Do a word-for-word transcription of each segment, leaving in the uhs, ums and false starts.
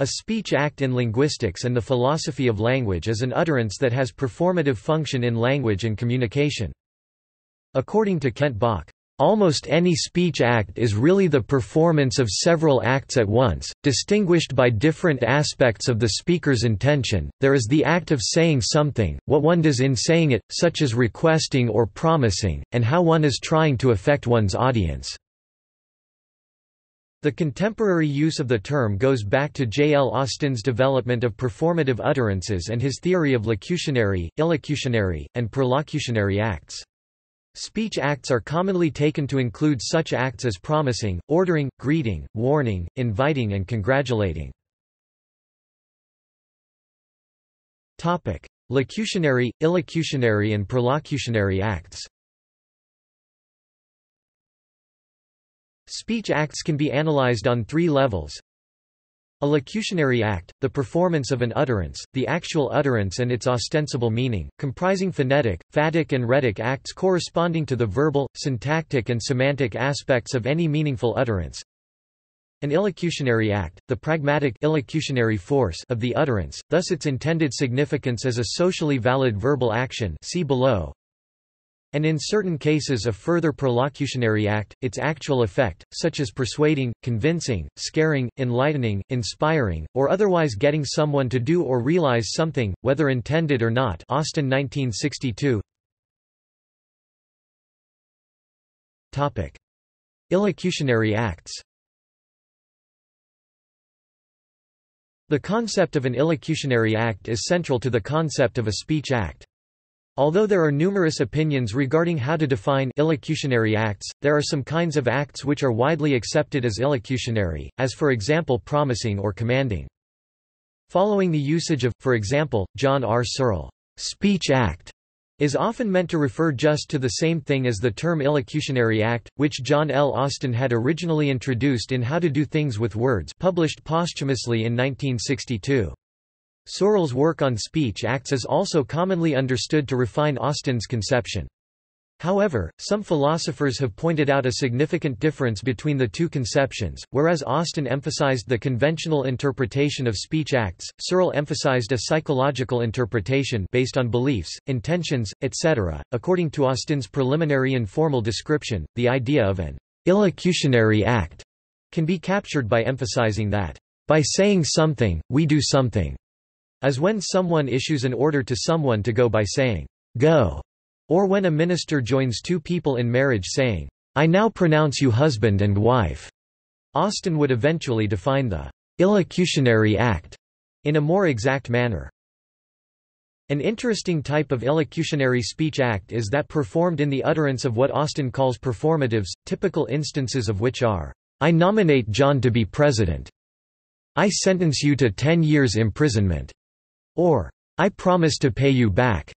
A speech act in linguistics and the philosophy of language is an utterance that has performative function in language and communication. According to Kent Bach, almost any speech act is really the performance of several acts at once, distinguished by different aspects of the speaker's intention. There is the act of saying something, what one does in saying it, such as requesting or promising, and how one is trying to affect one's audience. The contemporary use of the term goes back to J L Austin's development of performative utterances and his theory of locutionary, illocutionary, and perlocutionary acts. Speech acts are commonly taken to include such acts as promising, ordering, greeting, warning, inviting and congratulating. Topic: Locutionary, illocutionary and perlocutionary acts. Speech acts can be analyzed on three levels. A locutionary act, the performance of an utterance, the actual utterance and its ostensible meaning, comprising phonetic, phatic and rhetic acts corresponding to the verbal, syntactic and semantic aspects of any meaningful utterance. An illocutionary act, the pragmatic illocutionary force of the utterance, thus its intended significance as a socially valid verbal action, see below. And in certain cases a further perlocutionary act, its actual effect, such as persuading, convincing, scaring, enlightening, inspiring, or otherwise getting someone to do or realize something, whether intended or not. Austin nineteen sixty-two. Topic: Illocutionary acts. The concept of an illocutionary act is central to the concept of a speech act. Although there are numerous opinions regarding how to define illocutionary acts, there are some kinds of acts which are widely accepted as illocutionary, as for example promising or commanding. Following the usage of, for example, John R. Searle, "speech act" is often meant to refer just to the same thing as the term illocutionary act, which John L. Austin had originally introduced in How to Do Things with Words, published posthumously in nineteen sixty-two. Searle's work on speech acts is also commonly understood to refine Austin's conception. However, some philosophers have pointed out a significant difference between the two conceptions. Whereas Austin emphasized the conventional interpretation of speech acts, Searle emphasized a psychological interpretation based on beliefs, intentions, et cetera. According to Austin's preliminary informal description, the idea of an illocutionary act can be captured by emphasizing that, by saying something, we do something. As when someone issues an order to someone to go by saying, "Go," or when a minister joins two people in marriage saying, "I now pronounce you husband and wife." Austin would eventually define the illocutionary act in a more exact manner. An interesting type of illocutionary speech act is that performed in the utterance of what Austin calls performatives, typical instances of which are, "I nominate John to be president," "I sentence you to ten years imprisonment," or "I promise to pay you back."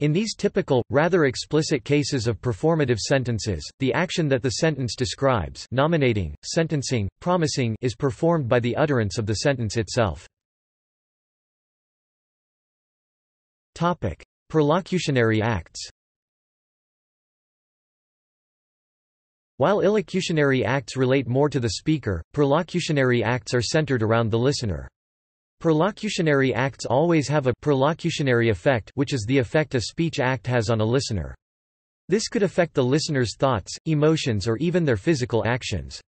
In these typical, rather explicit cases of performative sentences, the action that the sentence describes, nominating, sentencing, promising, is performed by the utterance of the sentence itself. Topic: Perlocutionary acts. While illocutionary acts relate more to the speaker, perlocutionary acts are centered around the listener. Perlocutionary acts always have a perlocutionary effect, which is the effect a speech act has on a listener. This could affect the listener's thoughts, emotions or even their physical actions.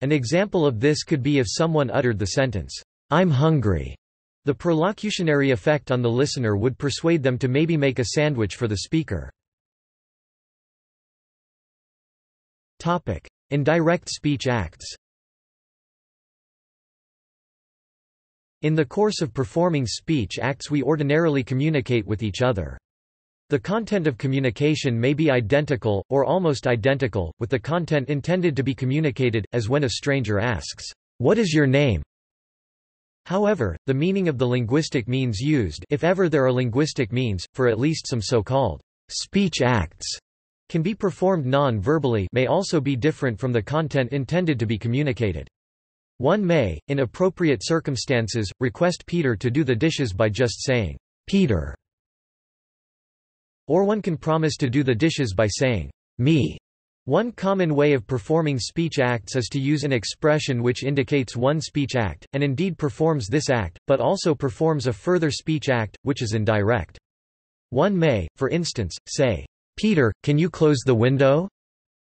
An example of this could be if someone uttered the sentence, "I'm hungry." The perlocutionary effect on the listener would persuade them to maybe make a sandwich for the speaker. Topic: Indirect speech acts. In the course of performing speech acts we ordinarily communicate with each other. The content of communication may be identical, or almost identical, with the content intended to be communicated, as when a stranger asks, "What is your name?" However, the meaning of the linguistic means used, if ever there are linguistic means, for at least some so-called speech acts, can be performed non-verbally, may also be different from the content intended to be communicated. One may, in appropriate circumstances, request Peter to do the dishes by just saying, "Peter." Or one can promise to do the dishes by saying, "Me." One common way of performing speech acts is to use an expression which indicates one speech act, and indeed performs this act, but also performs a further speech act, which is indirect. One may, for instance, say, "Peter, can you close the window?"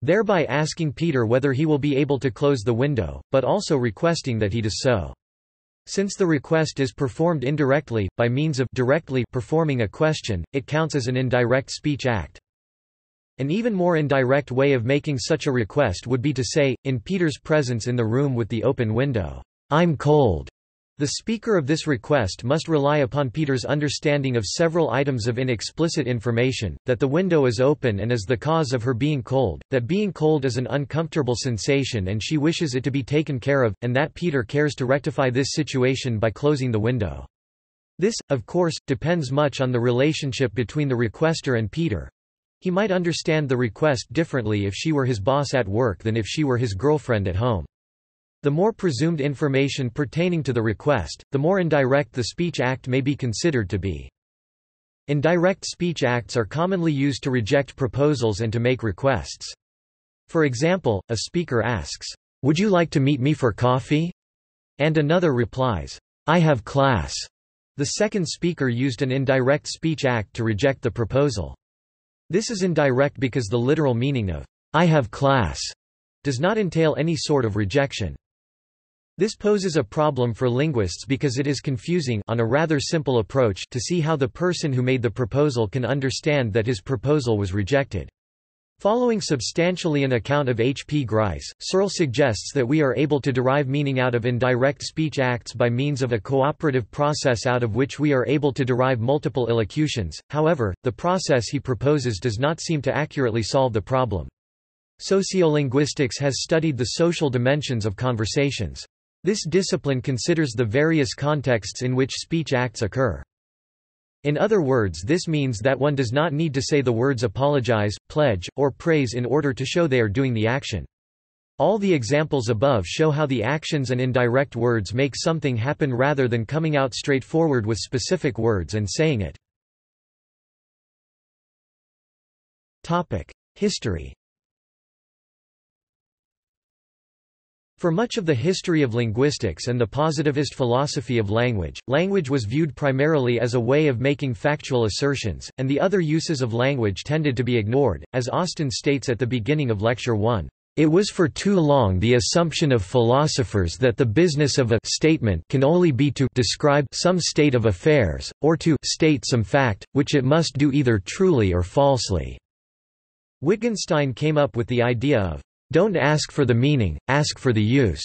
thereby asking Peter whether he will be able to close the window, but also requesting that he does so. Since the request is performed indirectly, by means of directly performing a question, it counts as an indirect speech act. An even more indirect way of making such a request would be to say, in Peter's presence in the room with the open window, "I'm cold." The speaker of this request must rely upon Peter's understanding of several items of inexplicit information, that the window is open and is the cause of her being cold, that being cold is an uncomfortable sensation and she wishes it to be taken care of, and that Peter cares to rectify this situation by closing the window. This, of course, depends much on the relationship between the requester and Peter. He might understand the request differently if she were his boss at work than if she were his girlfriend at home. The more presumed information pertaining to the request, the more indirect the speech act may be considered to be. Indirect speech acts are commonly used to reject proposals and to make requests. For example, a speaker asks, "Would you like to meet me for coffee?" and another replies, "I have class." The second speaker used an indirect speech act to reject the proposal. This is indirect because the literal meaning of "I have class" does not entail any sort of rejection. This poses a problem for linguists because it is confusing, on a rather simple approach, to see how the person who made the proposal can understand that his proposal was rejected. Following substantially an account of H P Grice, Searle suggests that we are able to derive meaning out of indirect speech acts by means of a cooperative process out of which we are able to derive multiple illocutions. However, the process he proposes does not seem to accurately solve the problem. Sociolinguistics has studied the social dimensions of conversations. This discipline considers the various contexts in which speech acts occur. In other words, this means that one does not need to say the words apologize, pledge, or praise in order to show they are doing the action. All the examples above show how the actions and indirect words make something happen rather than coming out straightforward with specific words and saying it. Topic: History. For much of the history of linguistics and the positivist philosophy of language, language was viewed primarily as a way of making factual assertions, and the other uses of language tended to be ignored, as Austin states at the beginning of Lecture one. "It was for too long the assumption of philosophers that the business of a statement can only be to describe some state of affairs, or to state some fact, which it must do either truly or falsely." Wittgenstein came up with the idea of "Don't ask for the meaning, ask for the use,"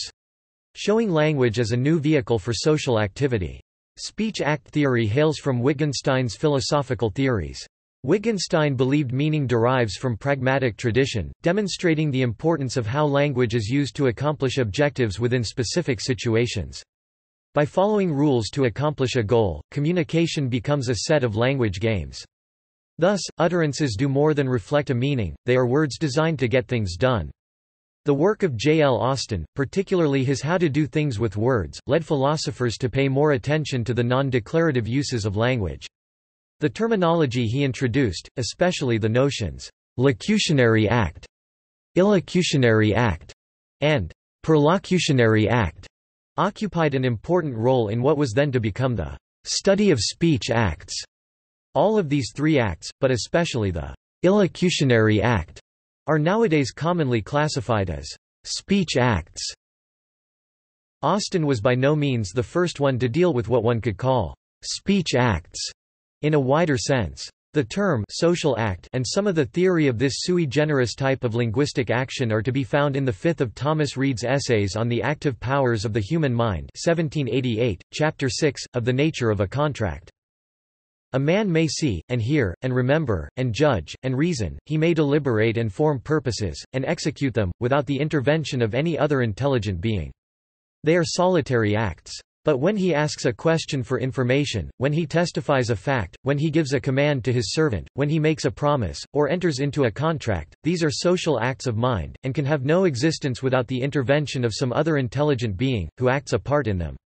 showing language as a new vehicle for social activity. Speech act theory hails from Wittgenstein's philosophical theories. Wittgenstein believed meaning derives from pragmatic tradition, demonstrating the importance of how language is used to accomplish objectives within specific situations. By following rules to accomplish a goal, communication becomes a set of language games. Thus, utterances do more than reflect a meaning, they are words designed to get things done. The work of J L Austin, particularly his How to Do Things with Words, led philosophers to pay more attention to the non-declarative uses of language. The terminology he introduced, especially the notions, "locutionary act," "illocutionary act," and "perlocutionary act," occupied an important role in what was then to become the study of speech acts. All of these three acts, but especially the "illocutionary act," are nowadays commonly classified as speech acts. Austin was by no means the first one to deal with what one could call speech acts in a wider sense. The term social act and some of the theory of this sui generis type of linguistic action are to be found in the fifth of Thomas Reid's Essays on the Active Powers of the Human Mind, seventeen eighty-eight, Chapter six, of the nature of a contract. "A man may see, and hear, and remember, and judge, and reason, he may deliberate and form purposes, and execute them, without the intervention of any other intelligent being. They are solitary acts. But when he asks a question for information, when he testifies a fact, when he gives a command to his servant, when he makes a promise, or enters into a contract, these are social acts of mind, and can have no existence without the intervention of some other intelligent being, who acts a part in them."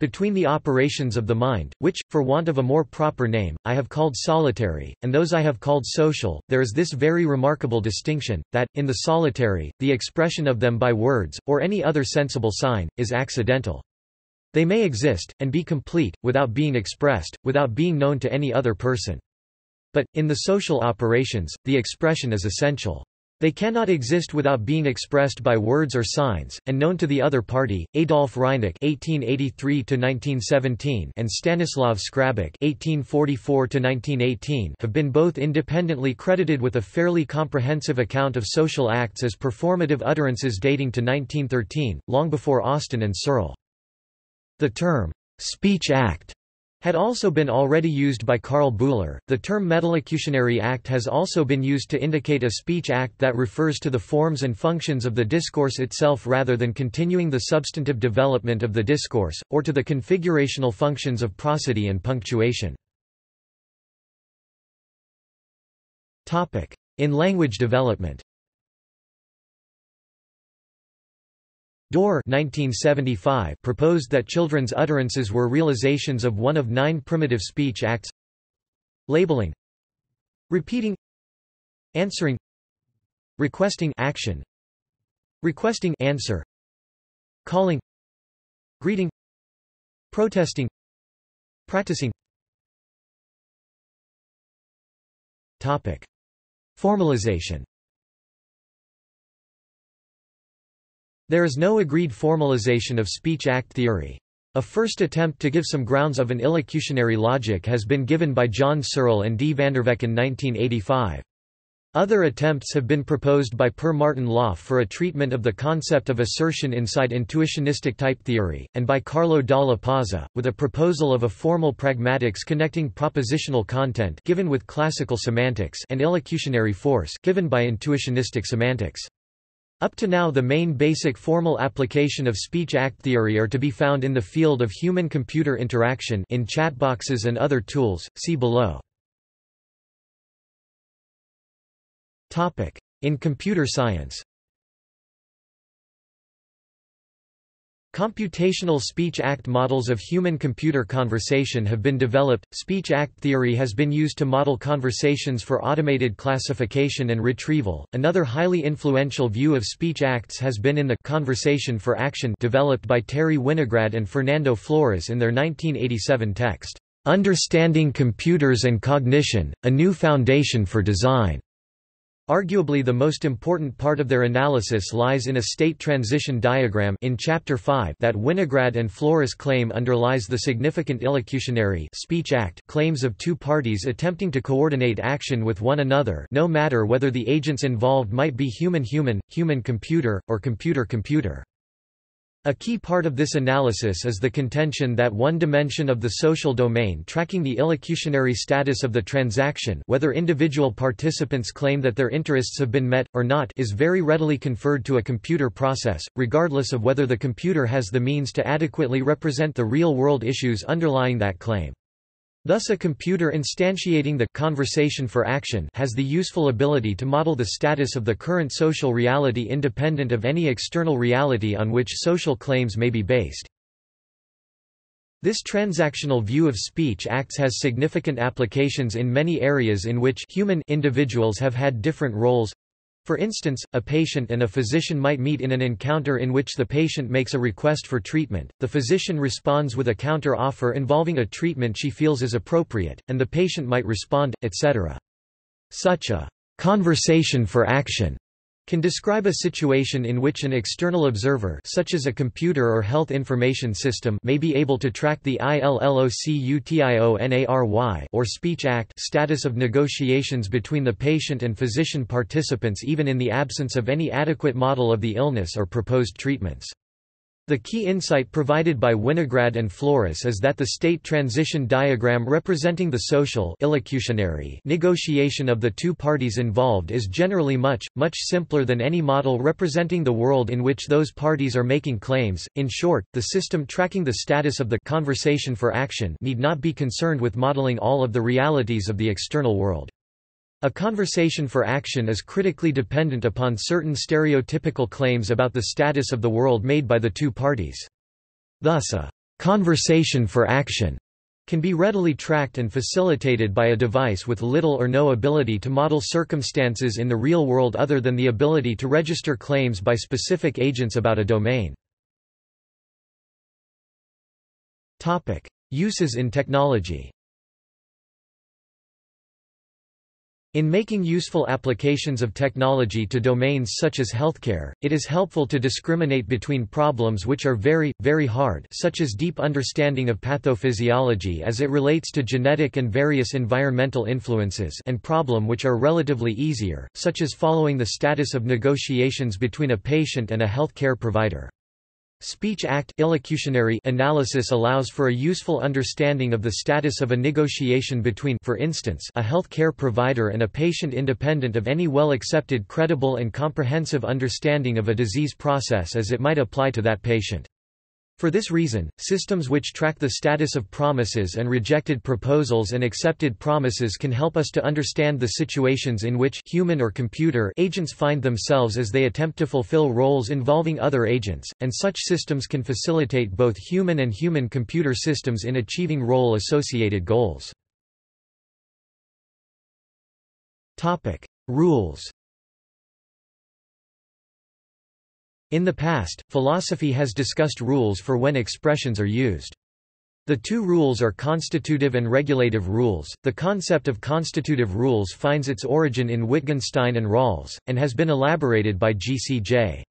Between the operations of the mind, which, for want of a more proper name, I have called solitary, and those I have called social, there is this very remarkable distinction, that, in the solitary, the expression of them by words, or any other sensible sign, is accidental. They may exist, and be complete, without being expressed, without being known to any other person. But, in the social operations, the expression is essential. They cannot exist without being expressed by words or signs, and known to the other party. Adolf Reinach (eighteen eighty-three to nineteen seventeen) and Stanislav Škrabec (eighteen forty-four to nineteen eighteen) have been both independently credited with a fairly comprehensive account of social acts as performative utterances dating to nineteen thirteen, long before Austin and Searle. The term "speech act" had also been already used by Karl Bühler. The term metalocutionary act has also been used to indicate a speech act that refers to the forms and functions of the discourse itself rather than continuing the substantive development of the discourse, or to the configurational functions of prosody and punctuation. In language development, Dore nineteen seventy-five proposed that children's utterances were realizations of one of nine primitive speech acts: labeling, repeating, answering, requesting action, requesting answer, calling, greeting, protesting, practicing. Topic: Formalization. There is no agreed formalization of speech act theory. A first attempt to give some grounds of an illocutionary logic has been given by John Searle and D. van der Veck in nineteen eighty-five. Other attempts have been proposed by Per Martin-Löf for a treatment of the concept of assertion inside intuitionistic type theory, and by Carlo Dalla Pazza, with a proposal of a formal pragmatics connecting propositional content given with classical semantics and illocutionary force given by intuitionistic semantics. Up to now, the main basic formal application of speech act theory are to be found in the field of human-computer interaction in chatboxes and other tools, see below. In computer science, computational speech act models of human-computer conversation have been developed. Speech act theory has been used to model conversations for automated classification and retrieval. Another highly influential view of speech acts has been in the conversation for action developed by Terry Winograd and Fernando Flores in their nineteen eighty-seven text, Understanding Computers and Cognition: a New Foundation for Design. Arguably the most important part of their analysis lies in a state transition diagram in Chapter five that Winograd and Flores claim underlies the significant illocutionary speech act claims of two parties attempting to coordinate action with one another, no matter whether the agents involved might be human-human, human-computer, or computer-computer. A key part of this analysis is the contention that one dimension of the social domain tracking the illocutionary status of the transaction, whether individual participants claim that their interests have been met, or not, is very readily conferred to a computer process, regardless of whether the computer has the means to adequately represent the real-world issues underlying that claim. Thus a computer instantiating the conversation for action has the useful ability to model the status of the current social reality independent of any external reality on which social claims may be based. This transactional view of speech acts has significant applications in many areas in which human individuals have had different roles. For instance, a patient and a physician might meet in an encounter in which the patient makes a request for treatment, the physician responds with a counter-offer involving a treatment she feels is appropriate, and the patient might respond, et cetera. Such a conversation for action can describe a situation in which an external observer, such as a computer or health information system, may be able to track the illocutionary or speech act status of negotiations between the patient and physician participants even in the absence of any adequate model of the illness or proposed treatments. The key insight provided by Winograd and Flores is that the state transition diagram representing the social illocutionary negotiation of the two parties involved is generally much, much simpler than any model representing the world in which those parties are making claims. In short, the system tracking the status of the conversation for action need not be concerned with modeling all of the realities of the external world. A conversation for action is critically dependent upon certain stereotypical claims about the status of the world made by the two parties. Thus a conversation for action can be readily tracked and facilitated by a device with little or no ability to model circumstances in the real world other than the ability to register claims by specific agents about a domain. Topic: Uses in technology. In making useful applications of technology to domains such as healthcare, it is helpful to discriminate between problems which are very, very hard, such as deep understanding of pathophysiology as it relates to genetic and various environmental influences, and problems which are relatively easier, such as following the status of negotiations between a patient and a healthcare provider. Speech act illocutionary analysis allows for a useful understanding of the status of a negotiation between, for instance, a health care provider and a patient independent of any well-accepted credible and comprehensive understanding of a disease process as it might apply to that patient. For this reason, systems which track the status of promises and rejected proposals and accepted promises can help us to understand the situations in which human or computer agents find themselves as they attempt to fulfill roles involving other agents, and such systems can facilitate both human and human-computer systems in achieving role-associated goals. Topic: Rules. In the past, philosophy has discussed rules for when expressions are used. The two rules are constitutive and regulative rules. The concept of constitutive rules finds its origin in Wittgenstein and Rawls, and has been elaborated by G C J.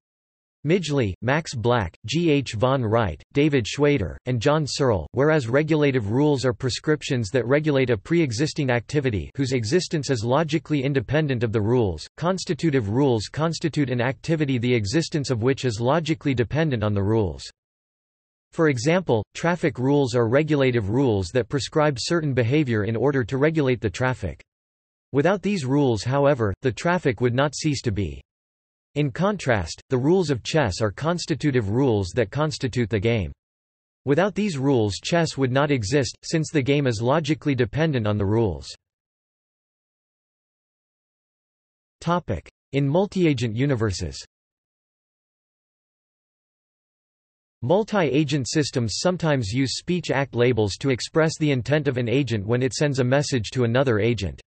Midgley, Max Black, G. H. von Wright, David Schwader, and John Searle, whereas regulative rules are prescriptions that regulate a pre-existing activity whose existence is logically independent of the rules, constitutive rules constitute an activity the existence of which is logically dependent on the rules. For example, traffic rules are regulative rules that prescribe certain behavior in order to regulate the traffic. Without these rules, however, the traffic would not cease to be. In contrast, the rules of chess are constitutive rules that constitute the game. Without these rules, chess would not exist, since the game is logically dependent on the rules. Topic: In multi-agent universes. Multi-agent systems sometimes use speech act labels to express the intent of an agent when it sends a message to another agent.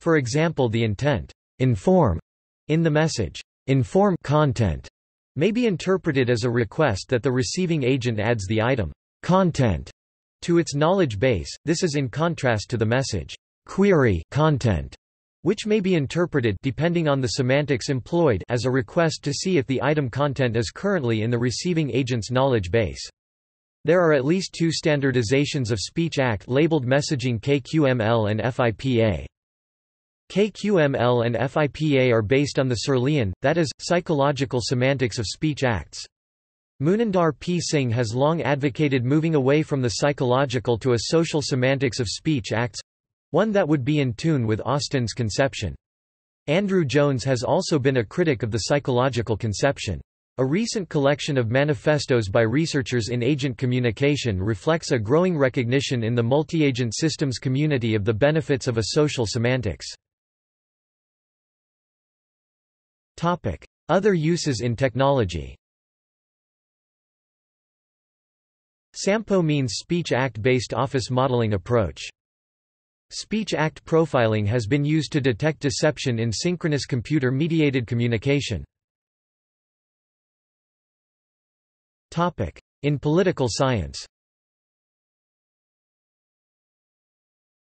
For example, the intent "inform" in the message "inform" content may be interpreted as a request that the receiving agent adds the item content to its knowledge base. This is in contrast to the message query content, which may be interpreted, depending on the semantics employed, as a request to see if the item content is currently in the receiving agent's knowledge base. There are at least two standardizations of speech act labeled messaging: K Q M L and F I P A. K Q M L and F I P A are based on the Searlean, that is, psychological semantics of speech acts. Munindar P. Singh has long advocated moving away from the psychological to a social semantics of speech acts—one that would be in tune with Austin's conception. Andrew Jones has also been a critic of the psychological conception. A recent collection of manifestos by researchers in agent communication reflects a growing recognition in the multi-agent systems community of the benefits of a social semantics. Other uses in technology. Sampo means Speech Act-based office modeling approach. Speech Act profiling has been used to detect deception in synchronous computer-mediated communication. In political science.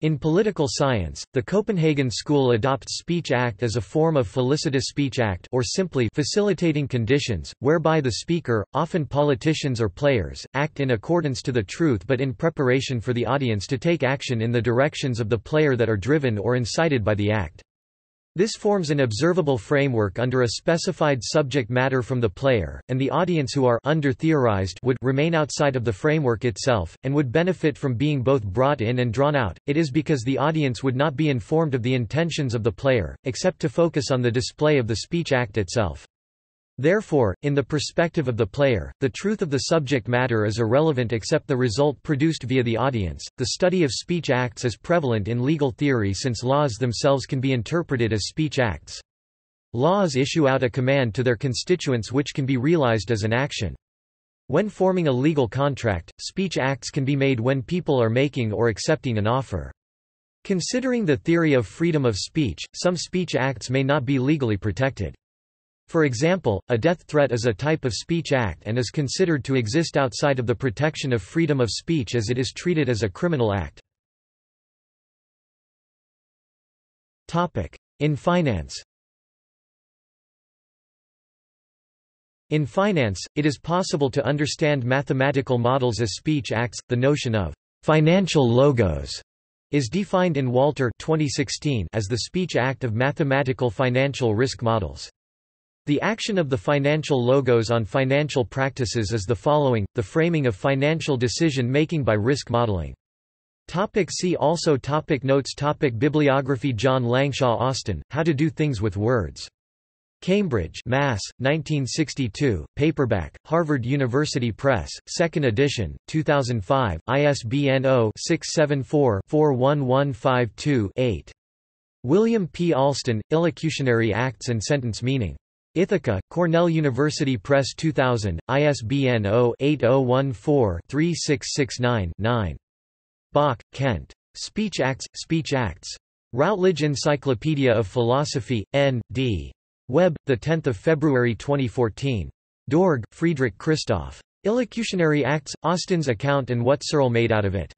In political science, the Copenhagen School adopts speech act as a form of felicitous speech act, or simply facilitating conditions, whereby the speaker, often politicians or players, act in accordance to the truth but in preparation for the audience to take action in the directions of the player that are driven or incited by the act. This forms an observable framework under a specified subject matter from the player, and the audience, who are under-theorized, would remain outside of the framework itself, and would benefit from being both brought in and drawn out. It is because the audience would not be informed of the intentions of the player, except to focus on the display of the speech act itself. Therefore, in the perspective of the player, the truth of the subject matter is irrelevant except the result produced via the audience. The study of speech acts is prevalent in legal theory since laws themselves can be interpreted as speech acts. Laws issue out a command to their constituents which can be realized as an action. When forming a legal contract, speech acts can be made when people are making or accepting an offer. Considering the theory of freedom of speech, some speech acts may not be legally protected. For example, a death threat is a type of speech act and is considered to exist outside of the protection of freedom of speech as it is treated as a criminal act. In finance. In finance, it is possible to understand mathematical models as speech acts. The notion of financial logos is defined in Walter twenty sixteen as the speech act of mathematical financial risk models. The action of the financial logos on financial practices is the following: the framing of financial decision making by risk modeling. Topic see also topic notes topic bibliography John Langshaw Austin, How to Do Things with Words. Cambridge, Mass, nineteen sixty-two, paperback, Harvard University Press, second edition, two thousand five, I S B N zero six seven four four one one five two eight. William P. Alston, Illocutionary Acts and Sentence Meaning. Ithaca, Cornell University Press two thousand, I S B N zero eight zero one four three six six nine nine. Bach, Kent. Speech Acts, Speech Acts. Routledge Encyclopedia of Philosophy, N D Web, the tenth of February twenty fourteen. Dorg, Friedrich Christoph. Illocutionary Acts, Austin's Account and What Searle Made Out of It.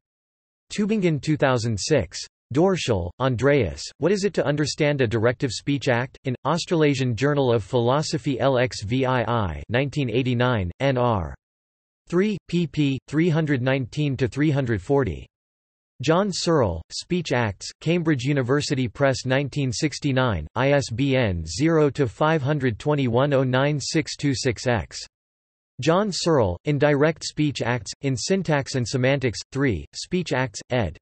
Tübingen two thousand six. Dorschel, Andreas, What Is It to Understand a Directive Speech Act? In, Australasian Journal of Philosophy L X V I I nineteen eighty-nine, N R three, pp. three nineteen to three forty. John Searle, Speech Acts, Cambridge University Press nineteen sixty-nine, I S B N zero five two one zero nine six two six X. John Searle, Indirect Speech Acts, in Syntax and Semantics, three, Speech Acts, ed.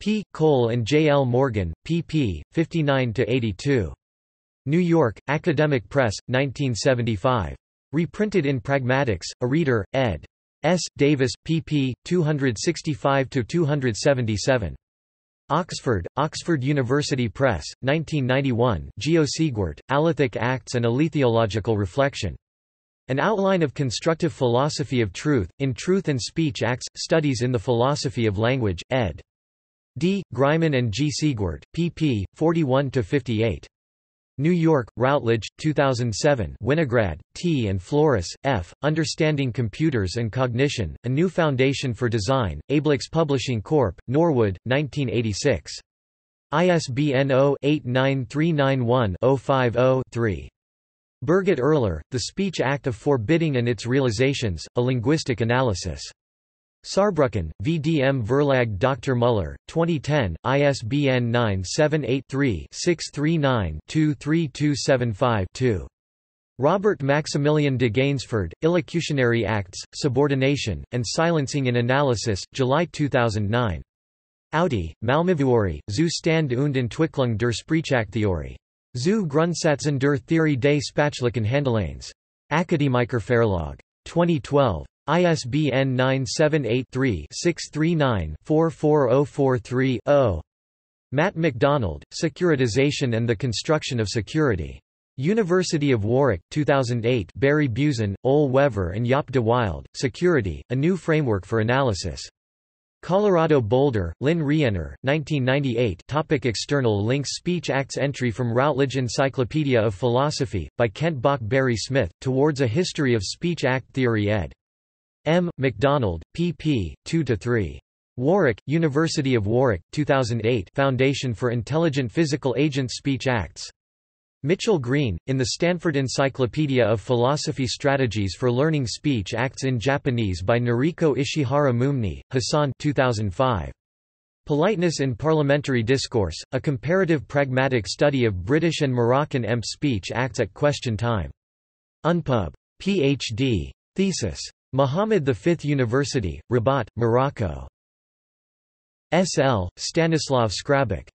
P. Cole and J. L. Morgan, pp. fifty-nine to eighty-two. New York, Academic Press, nineteen seventy-five. Reprinted in Pragmatics, A Reader, ed. S. Davis, pp. two sixty-five to two seventy-seven. Oxford, Oxford University Press, nineteen ninety-one, Geo Siegwart, Alethic Acts and a Aletheological Reflection. An Outline of Constructive Philosophy of Truth, in Truth and Speech Acts, Studies in the Philosophy of Language, ed. D. Greiman and G. Siegwart, pp. forty-one to fifty-eight. New York, Routledge, two thousand seven. Winograd, T. and Flores, F. Understanding Computers and Cognition: A New Foundation for Design. Ablix Publishing Corporation, Norwood, nineteen eighty-six. I S B N zero eight nine three nine one zero five zero three. Birgit Erler, The Speech Act of Forbidding and Its Realizations: A Linguistic Analysis. Saarbrücken, V. D. M. Verlag Doctor Müller, twenty ten, I S B N nine seven eight three six three nine two three two seven five two. Robert Maximilian de Gainsford, Illocutionary Acts, Subordination, and Silencing in Analysis, July two thousand nine. Audi, Malmövuori, Zu Stand und Entwicklung der Sprechaktheorie. Zu Grundsätzen der Theorie des Spatschlichen Handlens. Akademikerverlag. twenty twelve. I S B N nine seven eight three six three nine four four zero four three zero. Matt MacDonald, Securitization and the Construction of Security. University of Warwick, two thousand eight. Barry Buzan, Ole Wever and Jaap de Wilde, Security, A New Framework for Analysis. Colorado Boulder, Lynn Riener, nineteen ninety-eight. Topic external links. Speech Acts entry from Routledge Encyclopedia of Philosophy, by Kent Bach Barry Smith, Towards a History of Speech Act Theory ed. M. MacDonald, pp. two to three. Warwick, University of Warwick, two thousand eight. Foundation for Intelligent Physical Agents Speech Acts. Mitchell Green, in the Stanford Encyclopedia of Philosophy Strategies for Learning Speech Acts in Japanese by Noriko Ishihara Mumni, Hassan two thousand five. Politeness in Parliamentary Discourse, A Comparative Pragmatic Study of British and Moroccan E M P Speech Acts at Question Time. Unpub. Ph.D. Thesis. Mohammed the Fifth University, Rabat, Morocco. S L Stanislav Škrabec.